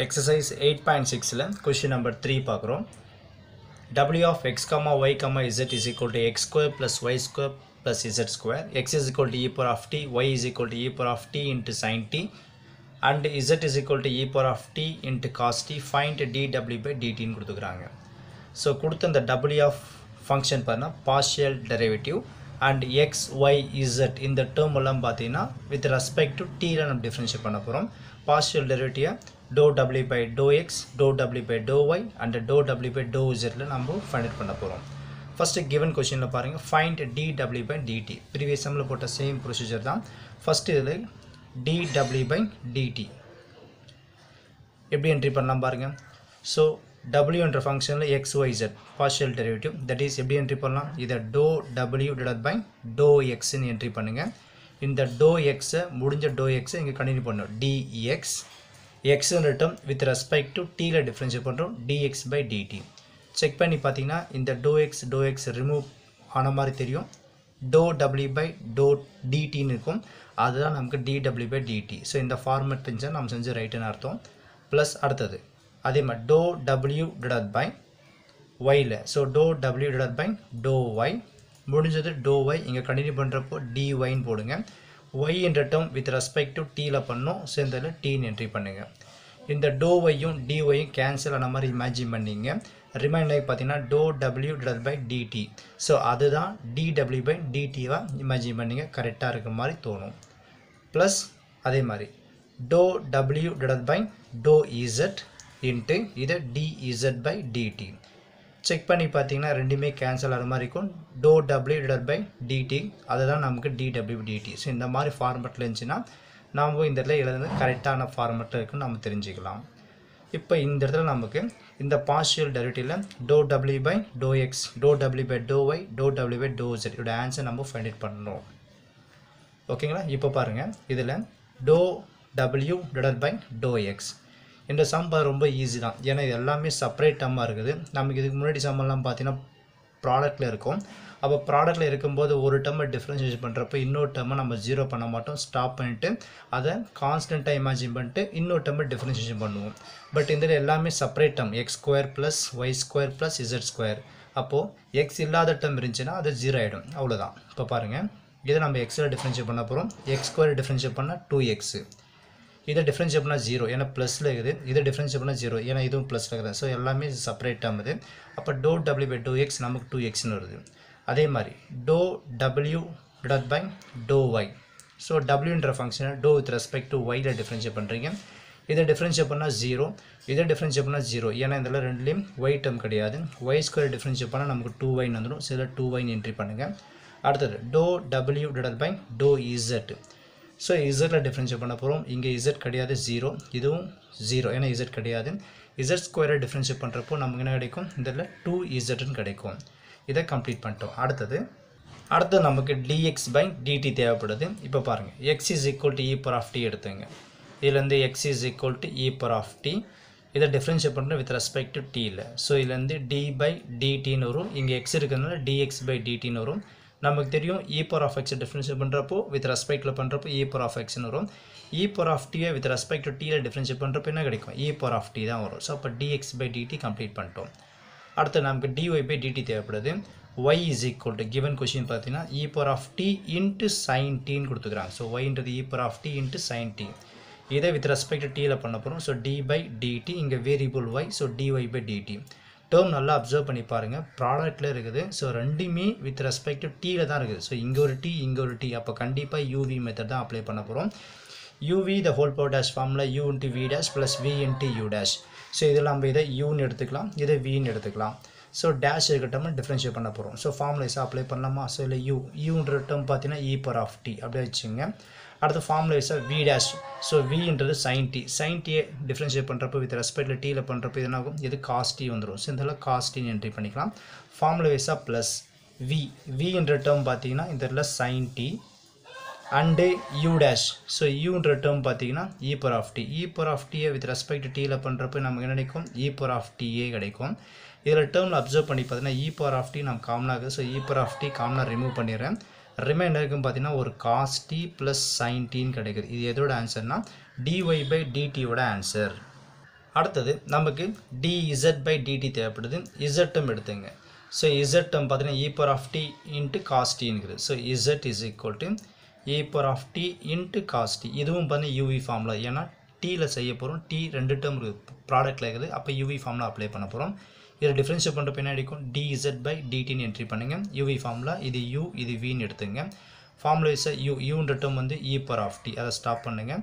Exercise 8.6 question number 3 पाकरों W of x, y, z is equal to x square plus y square plus z square. X is equal to e power of t, y is equal to e power of t into sin t and z is equal to e power of t into cos t. Find dw by dt इन कुड़तो करांगे. So कुड़तन the W of function परना partial derivative and x, y, z in the term उल्लम बाती ना with respect to t रन differentiate पना परम partial derivative dou w by dou x, dou w by dou y and dou w by dou z ले नाम वो find it पना परम. First given question La पारेंगे find dw by dt. Previous हम लोग बोटा same procedure था. First इधर dw by dt. Yippee entry पन्ना पारेंगे. So W என்ற ஃபங்க்ஷன்ல x y z partial derivative that is எப்படி என்ட்ரி பண்ணலாம் இத dou w divided by dou x ன்னு என்ட்ரி பண்ணுங்க இந்த dou x முடிஞ்ச dou x இங்க கண்டினியூ பண்ணனும் dx x ன்ற டம் with respect to t ல டிஃபரன்ஷியேட் பண்றோம் dx by dt செக் பண்ணி பாத்தீங்கன்னா இந்த dou x ரிமூவ் ஆன மாதிரி தெரியும் dou w by dou dt ன்னு இருக்கும் அதுதான் நமக்கு dw by dt சோ இந்த ஃபார்மட் தெரிஞ்சா நாம செஞ்ச ரைட் ன்னு அர்த்தம் பிளஸ் அடுத்து அதே மாதிரி டோ டபிள்யூ டிவைடட் பை ஒயில் so to W divided by to Y முடிஞ்சது டோ ஒய் இங்கே கண்டினியூ பண்ணுறப்போ டி ஒய்ன்னு போடுங்க ஒய் என்ற டேர்ம் வித் ரெஸ்பெக்ட் டு டீயில் பண்ணோம் சேர்ந்ததில் டீன்னு என்ட்ரி பண்ணுங்கள் இந்த டோ ஒய்யும் டி ஒய்யும் கேன்சல் ஆன மாதிரி இமேஜின் பண்ணிங்க ரிமைண்டர் பார்த்தீங்கன்னா to W divided by DD so அதுதான் டிடபிள்யூ பை டிடிவை இமேஜின் பண்ணிங்க கரெக்டாக இருக்கிற மாதிரி தோணும் ப்ளஸ் அதே மாதிரி to W divided by to Z into இது dz by dt check பண்ணி பார்த்தீங்கன்னா ரெண்டுமே கேன்சல் ஆகிற மாதிரி இருக்கும் dou w divided by dt அதுதான் நமக்கு dw dt ஸோ இந்த மாதிரி ஃபார்மேட்டில் இருந்துச்சுன்னா நாம் இந்த இடத்துல எழுதுறது கரெக்டான ஃபார்மேட்டில் இருக்குன்னு நம்ம தெரிஞ்சுக்கலாம் இப்போ இந்த இடத்துல நமக்கு இந்த பார்ஷியல் டெரிவேட்டிவில் dou w by dou x dou w by dou y dou w by dou z இதோட ஆன்சர் நம்ம ஃபைண்ட் அவுட் பண்ணணும் ஓகேங்களா இப்போ பாருங்கள் இதில் dou w divided by dou x இந்த சம் பார் ரொம்ப ஈஸி தான் ஏன்னா இது எல்லாமே செப்பரேட் டம்மாக இருக்குது நமக்கு இதுக்கு முன்னாடி சம்மெல்லாம் பார்த்தீங்கன்னா ப்ராடக்ட்டில் இருக்கும் அப்போ ப்ராடக்ட்டில் இருக்கும்போது ஒரு டம்மை டிஃப்ரென்ஷியேட் பண்ணுறப்போ இன்னொரு டம்மை நம்ம ஜீரோ பண்ண மாட்டோம் ஸ்டாப் பண்ணிவிட்டு அதை கான்ஸ்டண்ட்டாக இமேஜின் பண்ணிட்டு இன்னொரு டம்மை டிஃப்ரென்ஷியேஷன் பண்ணுவோம் பட் இந்த எல்லாமே separate term X square plus Y square plus Z square அப்போது எக்ஸ் இல்லாத டம் இருந்துச்சுன்னா அது ஜீரோ ஆகிடும் அவ்வளோதான் இப்போ பாருங்கள் இதை நம்ம எக்ஸில் டிஃப்ரென்ஷியேட் பண்ண போகிறோம் எக்ஸ் ஸ்கொயர் டிஃப்ரென்ஷியேட் பண்ணால் டூ எக்ஸு இது டிஃபரன்ஷியேட் பண்ணால் ஜீரோ ஏன்னா ப்ளஸில் இருக்குது இது டிஃபரன்ஷியேட் பண்ணால் ஜீரோ ஏன்னா இதுவும் ப்ளஸில் இருக்குது ஸோ எல்லாமே செப்பரேட் ஆகுது அப்போ dou W by to X நமக்கு டூ எக்ஸ்னு வருது அதே மாதிரி to W divided by to Y so டபிள்யூன்ற ஃபங்க்ஷனை டோ வித் ரெஸ்பெக்ட் டு ஒயில் டிஃபரன்ஷியேட் பண்ணுறீங்க இதை டிஃபரன்ஷியேட் பண்ணால் ஜீரோ இதை டிஃபரன்ஷியேட் பண்ணால் ஜீரோ ஏன்னா இதில் ரெண்டுலேயும் ஒய் டம் கிடையாது ஒய் ஸ்கொயர் டிஃபரன்ஷியேட் பண்ணால் நமக்கு டூ ஒய்ன்னு வந்துடும் ஸோ இதில் டூ ஒய்ன்னு என்ட்ரி பண்ணுங்கள் அடுத்தது dou W divided by to Z so இசட்டில் டிஃப்ரென்ஷியேட் பண்ண போகிறோம் இங்கே இசட் கிடையாது ஜீரோ இதுவும் ஜீரோ ஏன்னா இசட் கிடையாது இசட் ஸ்கொயரை டிஃப்ரென்ஷியேட் பண்ணுறப்போ நமக்கு என்ன கிடைக்கும் இதில் டூ இசட்னு கிடைக்கும் இதை கம்ப்ளீட் பண்ணிட்டோம் அடுத்தது நமக்கு டிஎக்ஸ் பை டிடி தேவைப்படுது இப்போ பாருங்கள் X is equal to E power of T எடுத்துங்க இதுலேருந்து X is equal to E power of T இதை டிஃப்ரென்ஷியேட் பண்ணுறது வித் ரெஸ்பெக்ட் டு டியில் ஸோ இதுலேருந்து டி பை டிடின்னு வரும் இங்கே எக்ஸ் இருக்கிறதுனால டிஎக்ஸ் பை டிடின்னு வரும் நமக்கு தெரியும் e power of x differentiate பண்ணுறப்போ வித் ரெஸ்பெக்டில் பண்ணுறப்போ e power of xன்னு வரும் e power of t with respect to t differentiate பண்ணுறப்போ என்ன கிடைக்கும் e power of t தான் வரும் ஸோ அப்போ dx by dt கம்ப்ளீட் பண்ணிட்டோம் அடுத்து நமக்கு dy by dt தேவைப்படுது y is equal to given question பார்த்தீங்கன்னா e power of t into sin t ன்னு கொடுத்துக்கிறாங்க ஸோ yன்றது e power of t into sin t இதை வித் ரெஸ்பெக்ட் tயில் பண்ண போகிறோம் ஸோ d by dt இங்கே variable y so dy by dt term நல்லா அப்சர்வ் பண்ணி பாருங்கள் ப்ராடக்ட்டில் இருக்குது ஸோ ரெண்டுமே வித் ரெஸ்பெக்ட் டு டீயில் தான் இருக்குது ஸோ இங்கே ஒரு டி அப்போ கண்டிப்பாக யூவி மெத்தட் தான் அப்ளை பண்ண போகிறோம் UV the whole power dash ஃபார்மில் U into V dash plus V into U dash so இதில் நம்ம இதை யூன்னு எடுத்துக்கலாம் இதை வின்னு எடுத்துக்கலாம் ஸோ டேஷ் இருக்கட்டும் டிஃப்ரென்ஷியேட் பண்ண போகிறோம் ஸோ ஃபார்முலைஸாக அப்ளை பண்ணலாமா ஸோ இல்லை யூன்ற டேர்ம் பார்த்தீங்கன்னா e power of t அப்படியே வச்சுங்க அடுத்து ஃபார்முலைஸாக வி டேஷ் ஸோ வின்றது சைன் டி சைன் டியை டிஃப்ரென்ஷியேட் பண்ணுறப்போ வித் ரெஸ்பெக்டில் டீயில் பண்ணுறப்போ எதுனாகும் இது காஸ்டி வந்துடும் ஸோ இதெல்லாம் காஸ்டின்னு என்ட்ரி பண்ணிக்கலாம் ஃபார்முலைஸாக ப்ளஸ் வி வின்ற டேர்ம் பார்த்தீங்கன்னா இந்த இடத்துல sine T and U dash so யூன்ற டேர்ம் பார்த்தீங்கன்னா e power of t e power of t with respect டீயில் பண்ணுறப்போ நமக்கு என்ன கிடைக்கும் e power of t கிடைக்கும் இதில் டேர்மில் அப்சர்வ் பண்ணி பார்த்தீங்கன்னா e power of t நம்ம காமனாக so e power of t காமனாக ரிமூவ் பண்ணிடுறேன் ரிமைண்டருக்கும் பார்த்தீங்கன்னா ஒரு cos t plus sin t கிடைக்குது இது எதோட ஆன்சர்னா dy by dt ஓட ஆன்சர் அடுத்தது நமக்கு dz by dt தேவைப்படுது. z டேர்ம் எடுத்துங்க. ஸோ z டேர்ம் பார்த்தீங்கன்னா e power of t into cos t என்கிறது. So z is equal to e power of t into cos t. இதுவும் பார்த்தீங்கன்னா uv formula, ஏன்னா டீயில் செய்ய போகிறோம், டி ரெண்டு டேர்ம் ப்ராடக்டில் இருக்குது, அப்போ யூவி ஃபார்முலா அப்ளை பண்ண போகிறோம். இதில் டிஃப்ரென்ஷியேட் பண்ணுறப்ப என்ன அடிக்கும், டிஇசட் பை டிடின்னு என்ட்ரி பண்ணுங்கள். யூவி ஃபார்முலா இது யூ இது வின்னு எடுத்துங்க. ஃபார்முலேஸை யூ யூன்ற டேர்ம் வந்து இ பவர் ஆஃப் டி, அதை ஸ்டாப் பண்ணுங்கள்.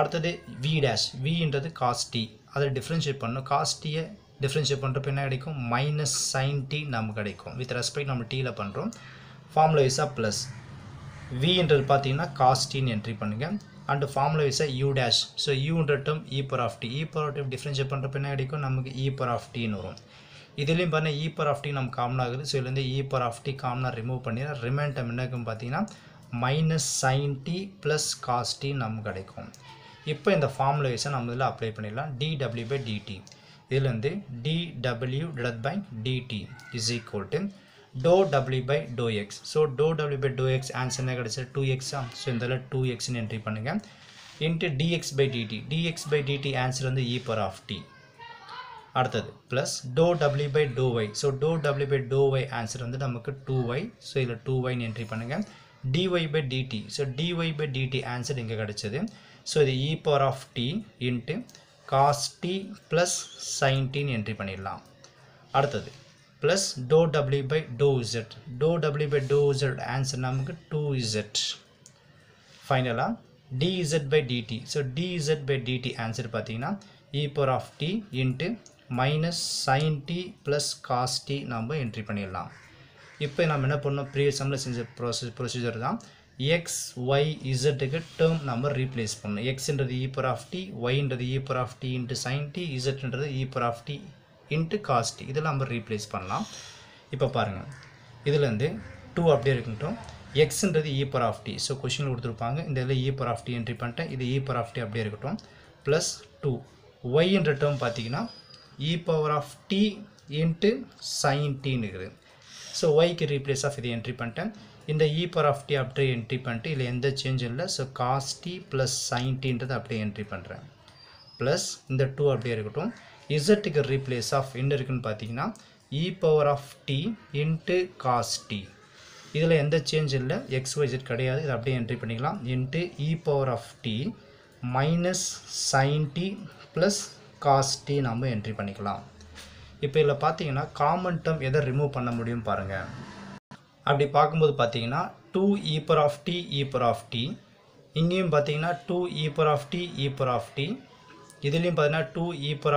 அடுத்தது வி டேஷ், வின்றது காஸ் டி, அதை டிஃப்ரென்ஷியேட் பண்ணணும். காஸ் டியை டிஃப்ரென்ஷியேட் பண்ணுறப்ப என்ன கிடைக்கும், மைனஸ் சைன் டி நமக்கு கிடைக்கும். வித் ரெஸ்பெக்ட் நம்ம டீயில் பண்ணுறோம். ஃபார்முலேஸாக ப்ளஸ் வின்றது பார்த்தீங்கன்னா காஸ் டின்னு என்ட்ரி பண்ணுங்கள். And formula is a u dash. So u under term e power of t. e power of t differentiate பண்ணுறப்ப என்ன கிடைக்கும், நமக்கு e power of tன்னு வரும். இதுலேயும் பார்த்தீங்கன்னா e power of t நம்ம காமனாக இருக்குது. ஸோ இதுலேருந்து e power of t காமனாக ரிமூவ் பண்ணினா ரிமைண்ட் டைம் என்னக்கும் பார்த்தீங்கன்னா minus sine D plus cos D நமக்கு கிடைக்கும். இப்போ இந்த ஃபார்முலா வைஸை நம்ம இதில் அப்ளை பண்ணிடலாம். dw பை dt, இதுலேருந்து dw divided by dt is equal to to W by to X. So to W by to X answer என்ன கிடச்சி, டூ எக்ஸா. ஸோ இதில் டூ எக்ஸ்ன்னு என்ட்ரி பண்ணுங்கள். Into dx by DD, dx by DD answer வந்து இ power of D. அடுத்தது plus to W by to Y. So to W by to Y answer வந்து நமக்கு டூ ஒய். ஸோ இதில் two ஒய்ன்னு entry பண்ணுங்கள். Dy by DD, so dy by DD answer இங்கே கிடச்சிது. So இது இ power of D into cos D plus sine டின்னு entry பண்ணிடலாம். அடுத்தது plus dou w by dou z answer நமக்கு 2z. ஃபைனலாக dz by dt, so dz by dt answer பார்த்தீங்கன்னா e power of t into minus sin t plus cos t நம்ம entry பண்ணிடலாம். இப்போ நம்ம என்ன பண்ணோம், ப்ரீவியஸ் சம்மில் செஞ்ச ப்ரொசீஜர் தான். x y zக்கு டேர்ம் நம்ம ரீப்ளேஸ் பண்ணணும். xன்றது e power of t, yன்றது e power of t into sin t, zன்றது e power of t into cost, இதெல்லாம் நம்ம ரீப்ளேஸ் பண்ணலாம். இப்போ பாருங்கள், இதுலேருந்து டூ அப்படியே இருக்கட்டும். எக்ஸுன்றது இ பவர் ஆஃப் டி, ஸோ கொஷினில் கொடுத்துருப்பாங்க. இந்த இதில் இ பவர் ஆஃப் டி என்ட்ரி பண்ணிட்டேன், இது இ பவர் ஆஃப் டி அப்படியே இருக்கட்டும். ப்ளஸ் டூ ஒய்ன்ற டேர்ம் பார்த்தீங்கன்னா இ power of D into sine டின்னு இருக்குது. ஸோ ஒய்க்கு ரீப்ளேஸ் ஆஃப் இதை என்ட்ரி பண்ணிட்டேன். இந்த இ பவர் ஆஃப் டி அப்படியே என்ட்ரி பண்ணிட்டு இதில் எந்த சேஞ்சும் இல்லை. So cos D plus sine டின்றது அப்படியே என்ட்ரி பண்ணுறேன். ப்ளஸ் இந்த டூ அப்படியே இருக்கட்டும். இசட்டுக்கு ரீப்ளேஸ் ஆஃப் என்ன இருக்குன்னு பார்த்தீங்கன்னா இ power of D into cos D. இதில் எந்த சேஞ்ச் இல்லை, எக்ஸ் ஒய் இசட் கிடையாது, இது அப்படியே என்ட்ரி பண்ணிக்கலாம். Into E power of D minus sine D plus cos D நம்ம என்ட்ரி பண்ணிக்கலாம். இப்போ இதில் பார்த்தீங்கன்னா காமன் டேர்ம் எதை ரிமூவ் பண்ண முடியும் பாருங்கள். அப்படி பார்க்கும்போது பார்த்தீங்கன்னா two E power of D E power of D, இங்கேயும் பார்த்தீங்கன்னா two E power of D E power of D, இதுலேயும் பார்த்தீங்கன்னா two E power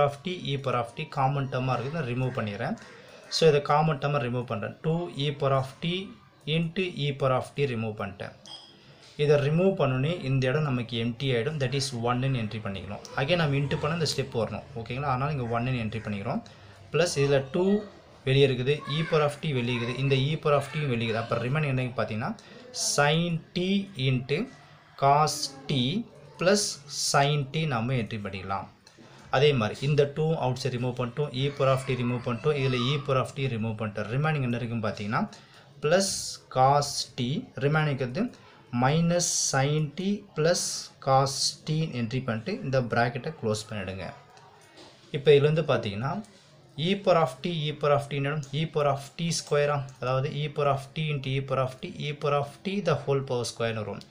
of D common டேர்மாக இருக்குது, நான் ரிமூவ் பண்ணிடுறேன். ஸோ இதை காமன் டேர்மாக ரிமூவ் பண்ணுறேன். Two E power of D into E power of D remove பண்ணிட்டேன். இதை ரிமூவ் பண்ணோன்னே இந்த இடம் நமக்கு எம்டி ஆகிடும். தட் இஸ் ஒன்னுன்னு என்ட்ரி பண்ணிக்கணும். அகே நம்ம இன்ட்டு பண்ண இந்த ஸ்டெப் வரணும், ஓகேங்களா. அதனால் இங்கே ஒன்னுன்னு என்ட்ரி பண்ணிக்கிறோம். ப்ளஸ் இதில் டூ வெளியே இருக்குது, இ பவர் ஆஃப் டி வெளியே இருக்குது, இந்த இ பவர் ஆஃப் டியும் வெளியே இருக்குது. அப்போ ரிமைன் என்னன்னு பார்த்தீங்கன்னா sine t into cos D plus sine t நம்ம என்ட்ரி பண்ணிக்கலாம். அதே மாதிரி இந்த டூ அவுட் சைட் ரிமூவ் பண்ணிட்டோம், e power of D remove பண்ணிட்டோம், இதில் இ பவர் ஆஃப் டி ரிமூவ் பண்ணிட்டோம். ரிமைனிங் என்ன இருக்குன்னு பார்த்தீங்கன்னா ப்ளஸ் காஸ் டி, ரிமைனிங் வந்து minus sine D plus cos t entry பண்ணிட்டு இந்த ப்ராக்கெட்டை க்ளோஸ் பண்ணிவிடுங்க. இப்போ இதுலேருந்து பார்த்தீங்கன்னா இ power of D E power of டின்னு இ பவர் ஆஃப் டி ஸ்கொயராக, அதாவது e power of D into E power of D E power of t the whole power ஸ்கொயர்னு வரும்.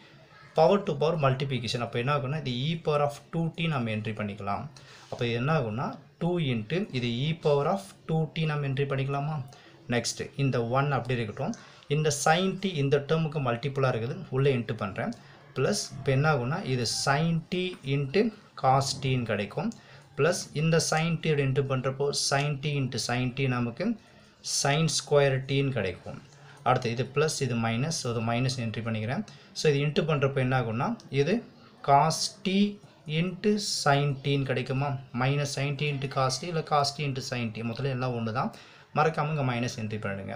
Power to power multiplication. அப்போ என்ன ஆகுன்னா இது இ பவர் ஆஃப் டூ டி நம்ம என்ட்ரி பண்ணிக்கலாம். அப்போ இது என்ன ஆகுன்னா டூ இன்ட்டு இது இ பவர் ஆஃப் டூ டி நம்ம என்ட்ரி பண்ணிக்கலாமா. நெக்ஸ்ட்டு இந்த ஒன் அப்படி இருக்கட்டும். இந்த சைன் டி இந்த டேர்முக்கு மல்டிப்புளாக இருக்குது, உள்ளே என்ட்ரி பண்ணுறேன். ப்ளஸ் இப்போ என்ன ஆகுன்னா இது சைன் டி இன்ட்டு காஸ் டின்னு கிடைக்கும். ப்ளஸ் இந்த சைன் டி என்ட்ரி பண்ணுறப்போ சைன் டி நமக்கு சைன் ஸ்கொயர் டின்னு கிடைக்கும். அடுத்து இது ப்ளஸ் இது மைனஸ், அது மைனஸ் என்ட்ரி பண்ணிக்கிறேன். ஸோ இது இன்ட்டு பண்ணுறப்போ என்ன ஆகும்னா இது காஸ் டி இன்ட்டு சைன் டின்னு கிடைக்குமா. Minus sine t into cos t இல்லை cos t into sine t, முதல்ல எல்லாம் ஒன்று தான். மறக்காமல் இங்கே மைனஸ் என்ட்ரி பண்ணிடுங்க,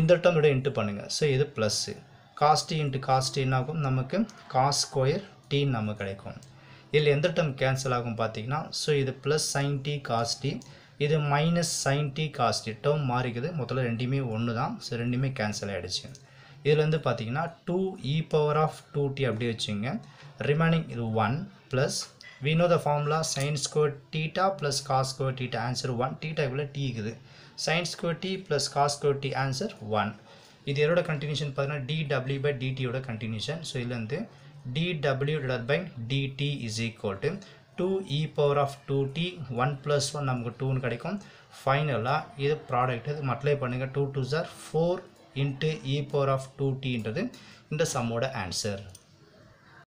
இந்த டேர்ம் விட இன்ட்டு பண்ணுங்கள். ஸோ இது plus cos t into cos t என்ன ஆகும், நமக்கு காஸ் ஸ்கொயர் டின்னு நமக்கு கிடைக்கும். இதில் எந்த டேர்ம் கேன்சல் ஆகும் பார்த்தீங்கன்னா, ஸோ இது plus sine t cos t, இது minus sine t cos t, term மாறிக்குது, முதல்ல ரெண்டுமே ஒன்று தான். ஸோ ரெண்டுமே கேன்சல் ஆகிடுச்சு. இதில் வந்து பார்த்தீங்கன்னா two E power of two t அப்படியே வச்சுங்க. ரிமைனிங் இது one plus We know the formula sin square theta plus cos square theta, answer 1. Theta equal t is sin square t plus cos square t, answer 1. This is the continuation dw by dt continuation. So, dw by dt is equal to 2 e power of 2t 1 plus 1 நமக்கு 2 கிடைக்கும். ஃபைனலா இது product இது multiply பண்ணுங்க 2 2 4 into e power of 2t ன்றது இந்த சம்மோட answer.